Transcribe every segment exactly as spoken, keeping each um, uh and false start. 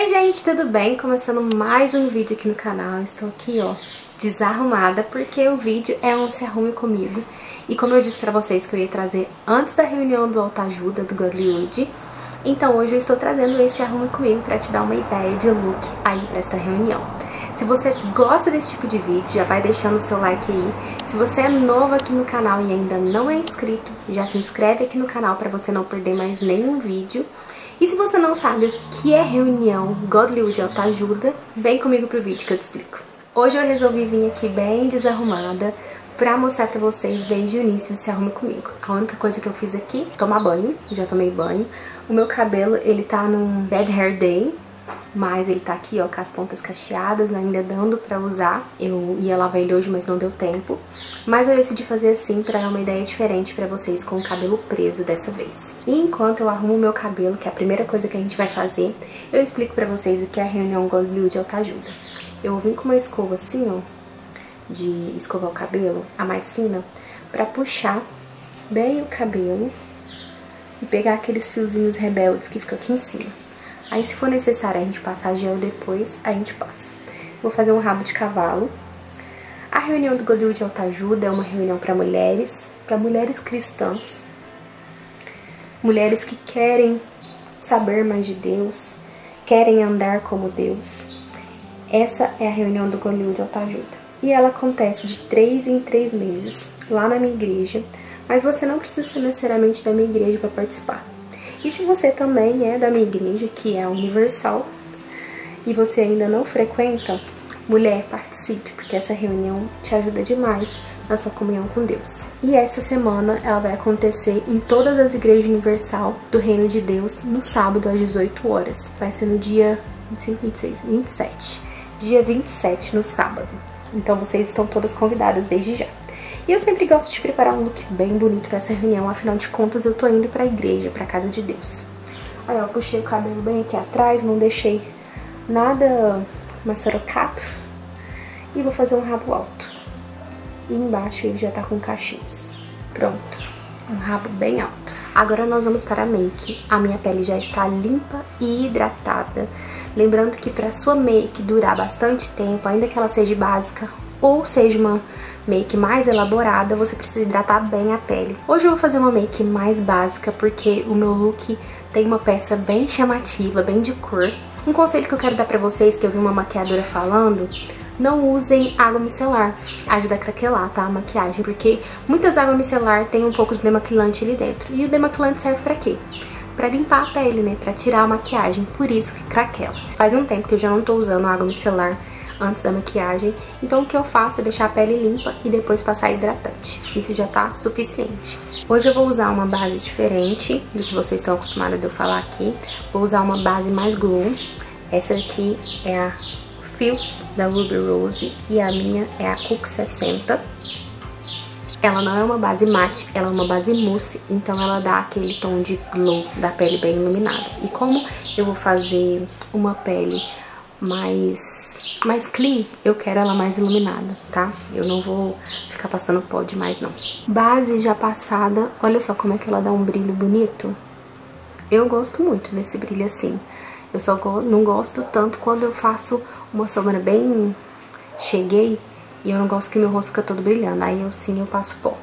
Oi gente, tudo bem? Começando mais um vídeo aqui no canal. Estou aqui, ó, desarrumada, porque o vídeo é um se arrume comigo. E como eu disse pra vocês que eu ia trazer antes da reunião do autoajuda do Godllywood, então hoje eu estou trazendo esse arrume comigo pra te dar uma ideia de look aí pra esta reunião. Se você gosta desse tipo de vídeo, já vai deixando o seu like aí. Se você é novo aqui no canal e ainda não é inscrito, já se inscreve aqui no canal pra você não perder mais nenhum vídeo. E se você não sabe o que é reunião Godllywood autoajuda, vem comigo pro vídeo que eu te explico. Hoje eu resolvi vir aqui bem desarrumada pra mostrar pra vocês desde o início se arrume comigo. A única coisa que eu fiz aqui, tomar banho, já tomei banho. O meu cabelo, ele tá num bad hair day, mas ele tá aqui, ó, com as pontas cacheadas, ainda dando pra usar. Eu ia lavar ele hoje, mas não deu tempo. Mas eu decidi fazer assim pra dar uma ideia diferente pra vocês, com o cabelo preso dessa vez. E enquanto eu arrumo o meu cabelo, que é a primeira coisa que a gente vai fazer, eu explico pra vocês o que é a reunião Godllywood autoajuda. Eu vim com uma escova assim, ó, de escovar o cabelo, a mais fina, pra puxar bem o cabelo e pegar aqueles fiozinhos rebeldes que ficam aqui em cima. Aí, se for necessário a gente passar gel depois, a gente passa. Vou fazer um rabo de cavalo. A reunião do Godllywood autoajuda é uma reunião para mulheres, para mulheres cristãs. Mulheres que querem saber mais de Deus, querem andar como Deus. Essa é a reunião do Godllywood autoajuda. E ela acontece de três em três meses, lá na minha igreja. Mas você não precisa ser necessariamente da minha igreja para participar. E se você também é da minha igreja, que é a Universal, e você ainda não frequenta, mulher, participe, porque essa reunião te ajuda demais na sua comunhão com Deus. E essa semana ela vai acontecer em todas as igrejas Universal do Reino de Deus, no sábado às dezoito horas. Vai ser no dia vinte e cinco, vinte e seis, vinte e sete. Dia vinte e sete, no sábado. Então vocês estão todas convidadas desde já. E eu sempre gosto de preparar um look bem bonito pra essa reunião, afinal de contas eu tô indo pra igreja, pra casa de Deus. Aí eu puxei o cabelo bem aqui atrás, não deixei nada maçarocado. E vou fazer um rabo alto. E embaixo ele já tá com cachinhos. Pronto, um rabo bem alto. Agora nós vamos para a make. A minha pele já está limpa e hidratada. Lembrando que pra sua make durar bastante tempo, ainda que ela seja básica, ou seja uma make mais elaborada, você precisa hidratar bem a pele. Hoje eu vou fazer uma make mais básica, porque o meu look tem uma peça bem chamativa, bem de cor. Um conselho que eu quero dar pra vocês, que eu vi uma maquiadora falando: não usem água micelar, ajuda a craquelar, tá, a maquiagem, porque muitas águas micelar tem um pouco de demaquilante ali dentro. E o demaquilante serve pra quê? Pra limpar a pele, né, pra tirar a maquiagem, por isso que craquela. Faz um tempo que eu já não tô usando água micelar antes da maquiagem, então o que eu faço é deixar a pele limpa e depois passar hidratante. Isso já tá suficiente. Hoje eu vou usar uma base diferente do que vocês estão acostumados a eu falar aqui. Vou usar uma base mais glow. Essa aqui é a Feels da Ruby Rose e a minha é a Cook sessenta. Ela não é uma base matte, ela é uma base mousse, então ela dá aquele tom de glow da pele bem iluminada. E como eu vou fazer uma pele mais... mais clean, eu quero ela mais iluminada, tá? Eu não vou ficar passando pó demais, não. Base já passada, olha só como é que ela dá um brilho bonito. Eu gosto muito desse brilho assim. Eu só go- não gosto tanto quando eu faço uma sombra bem... cheguei e eu não gosto que meu rosto fica todo brilhando. Aí eu sim, eu passo pó.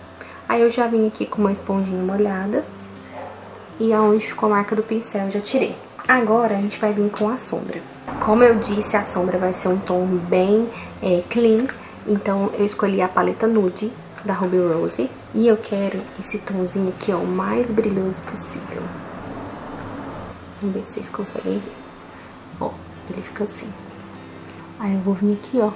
Aí eu já vim aqui com uma esponjinha molhada. E aonde ficou a marca do pincel, eu já tirei. Agora a gente vai vir com a sombra. Como eu disse, a sombra vai ser um tom bem é, clean, então eu escolhi a paleta nude da Ruby Rose. E eu quero esse tomzinho aqui, ó, o mais brilhoso possível. Vamos ver se vocês conseguem ver. Ó, ele fica assim. Aí eu vou vir aqui, ó,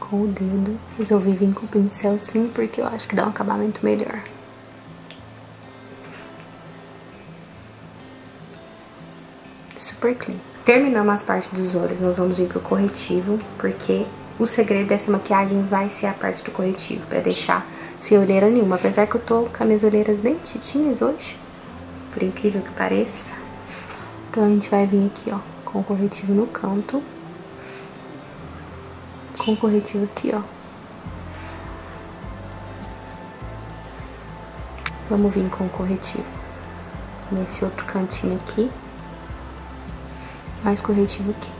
com o dedo. Resolvi vir com o pincel sim, porque eu acho que dá um acabamento melhor. Super clean. Terminamos as partes dos olhos, nós vamos ir pro corretivo, porque o segredo dessa maquiagem vai ser a parte do corretivo, pra deixar sem olheira nenhuma. Apesar que eu tô com as minhas olheiras bem petitinhas hoje, por incrível que pareça. Então a gente vai vir aqui, ó, com o corretivo no canto. Com o corretivo aqui, ó. Vamos vir com o corretivo nesse outro cantinho aqui. mais corretivo aqui.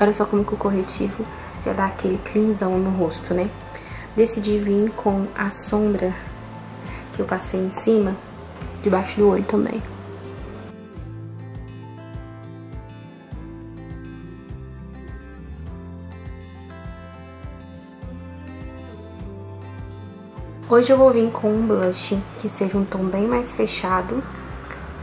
Olha só como que o corretivo já dá aquele cleanzão no rosto, né? Decidi vir com a sombra que eu passei em cima, debaixo do olho também. Hoje eu vou vir com um blush que seja um tom bem mais fechado,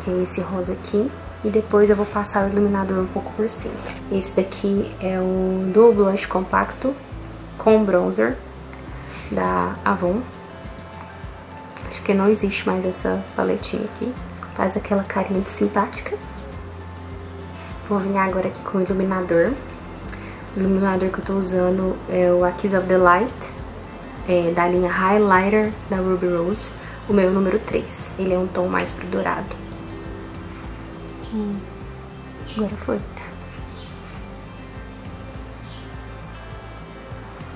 que é esse rosa aqui, e depois eu vou passar o iluminador um pouco por cima. Esse daqui é o Dual Blush Compacto com Bronzer da Avon. Acho que não existe mais essa paletinha aqui. Faz aquela carinha de simpática. Vou vir agora aqui com o iluminador. O iluminador que eu tô usando é o Kiss of the Light. É, da linha Highlighter da Ruby Rose, o meu número três. Ele é um tom mais pro dourado. Hum, agora foi.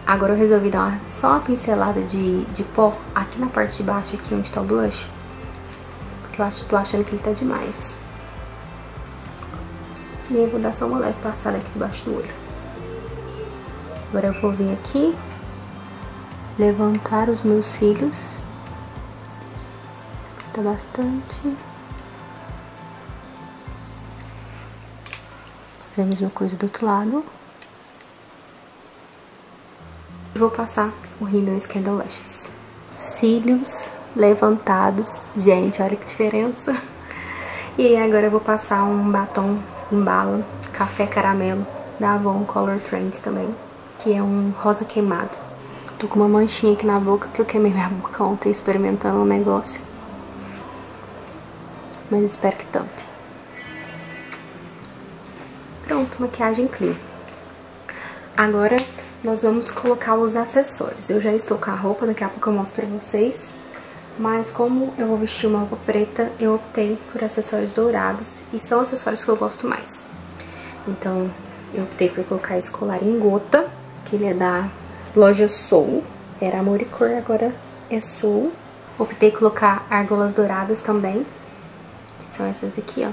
Agora eu resolvi dar uma, só uma pincelada de, de pó aqui na parte de baixo, aqui onde tá o blush. Porque eu acho, tô achando que ele tá demais. E eu vou dar só uma leve passada aqui debaixo do olho. Agora eu vou vir aqui, levantar os meus cílios, tá bastante. Fazer a mesma coisa do outro lado. E vou passar o rímel Scandal Lashes. Cílios levantados, gente, olha que diferença. E agora eu vou passar um batom em bala, café caramelo, da Avon Color Trend também, que é um rosa queimado. Tô com uma manchinha aqui na boca, que eu queimei minha boca ontem experimentando um negócio. Mas espero que tampe. Pronto, maquiagem clean. Agora nós vamos colocar os acessórios. Eu já estou com a roupa, daqui a pouco eu mostro pra vocês. Mas como eu vou vestir uma roupa preta, eu optei por acessórios dourados. E são acessórios que eu gosto mais. Então eu optei por colocar esse colar em gota, que ele é da loja Soul, era Amor e Cor, agora é Soul. Optei colocar argolas douradas também, que são essas daqui, ó,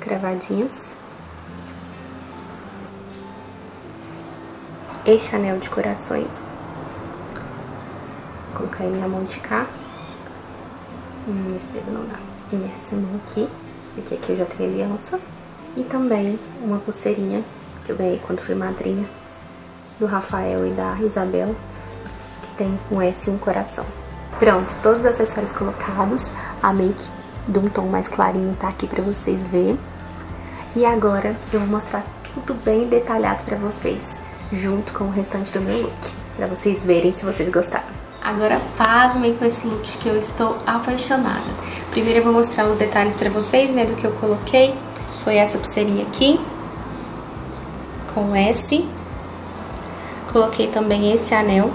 cravadinhas. Este anel de corações, vou colocar em minha mão de cá. Hum, esse dedo não dá. E nessa mão aqui, porque aqui eu já tenho aliança. E também uma pulseirinha que eu ganhei quando fui madrinha do Rafael e da Isabela, que tem um S e um coração. Pronto, todos os acessórios colocados, a make de um tom mais clarinho tá aqui pra vocês verem. E agora eu vou mostrar tudo bem detalhado pra vocês, junto com o restante do meu look, pra vocês verem se vocês gostaram. Agora pasmem com esse look que eu estou apaixonada. Primeiro eu vou mostrar os detalhes pra vocês, né, do que eu coloquei. Foi essa pulseirinha aqui, com S. Coloquei também esse anel.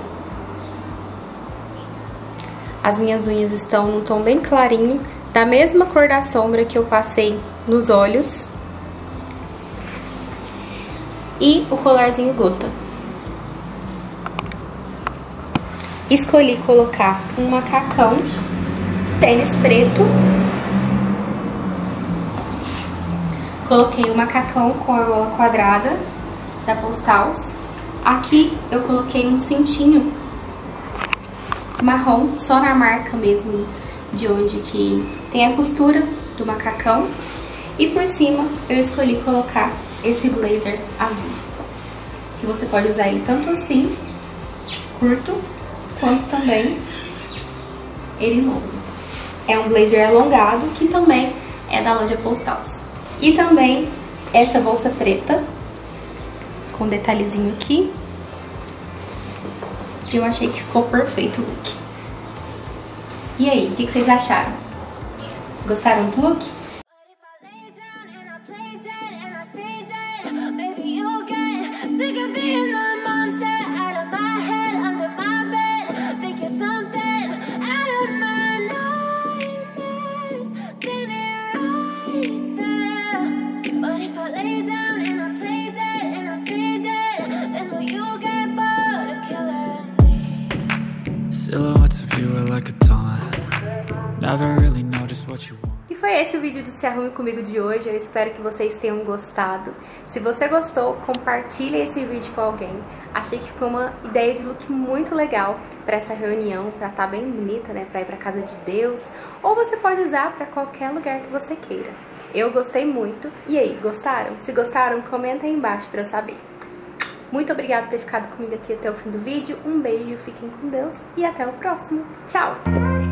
As minhas unhas estão num tom bem clarinho, da mesma cor da sombra que eu passei nos olhos. E o colarzinho gota. Escolhi colocar um macacão, tênis preto. Coloquei o macacão com a gola quadrada da Postals. Aqui eu coloquei um cintinho marrom, só na marca mesmo de onde que tem a costura do macacão. E por cima eu escolhi colocar esse blazer azul, que você pode usar ele tanto assim, curto, quanto também ele longo. É um blazer alongado, que também é da loja Postals. E também essa bolsa preta, com um detalhezinho aqui, que eu achei que ficou perfeito o look. E aí, o que vocês acharam? Gostaram do look? esse é o vídeo do Se Arrume Comigo de hoje. Eu espero que vocês tenham gostado. Se você gostou, compartilhe esse vídeo com alguém. Achei que ficou uma ideia de look muito legal para essa reunião, para estar bem bonita, né? Para ir para casa de Deus. Ou você pode usar para qualquer lugar que você queira. Eu gostei muito. E aí, gostaram? Se gostaram, comenta aí embaixo para eu saber. Muito obrigada por ter ficado comigo aqui até o fim do vídeo. Um beijo, fiquem com Deus e até o próximo. Tchau!